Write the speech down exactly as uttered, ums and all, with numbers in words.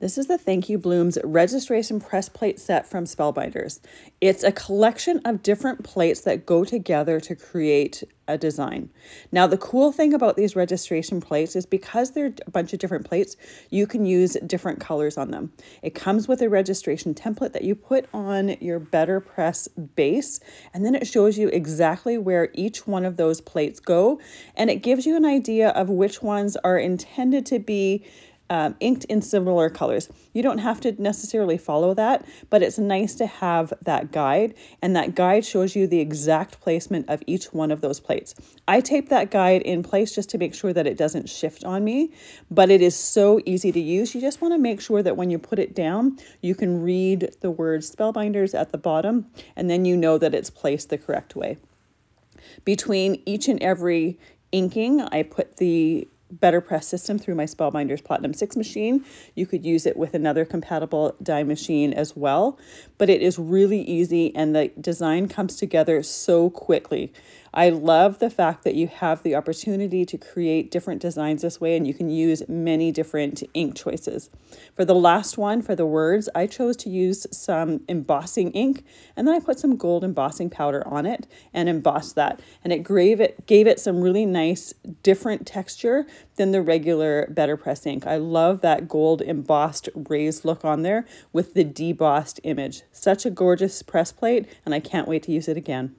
This is the Thank You Blooms Registration Press Plate Set from Spellbinders. It's a collection of different plates that go together to create a design. Now, the cool thing about these registration plates is because they're a bunch of different plates, you can use different colors on them. It comes with a registration template that you put on your Better Press base, and then it shows you exactly where each one of those plates go, and it gives you an idea of which ones are intended to be Um, inked in similar colors. You don't have to necessarily follow that, but it's nice to have that guide, and that guide shows you the exact placement of each one of those plates. I tape that guide in place just to make sure that it doesn't shift on me, but it is so easy to use. You just want to make sure that when you put it down, you can read the word Spellbinders at the bottom, and then you know that it's placed the correct way. Between each and every inking, I put the Better Press system through my Spellbinders Platinum six machine. You could use it with another compatible die machine as well, but it is really easy and the design comes together so quickly. I love the fact that you have the opportunity to create different designs this way, and you can use many different ink choices. For the last one, for the words, I chose to use some embossing ink, and then I put some gold embossing powder on it and embossed that, and it gave it, gave it some really nice different texture than the regular Better Press ink. I love that gold embossed raised look on there with the debossed image. Such a gorgeous press plate, and I can't wait to use it again.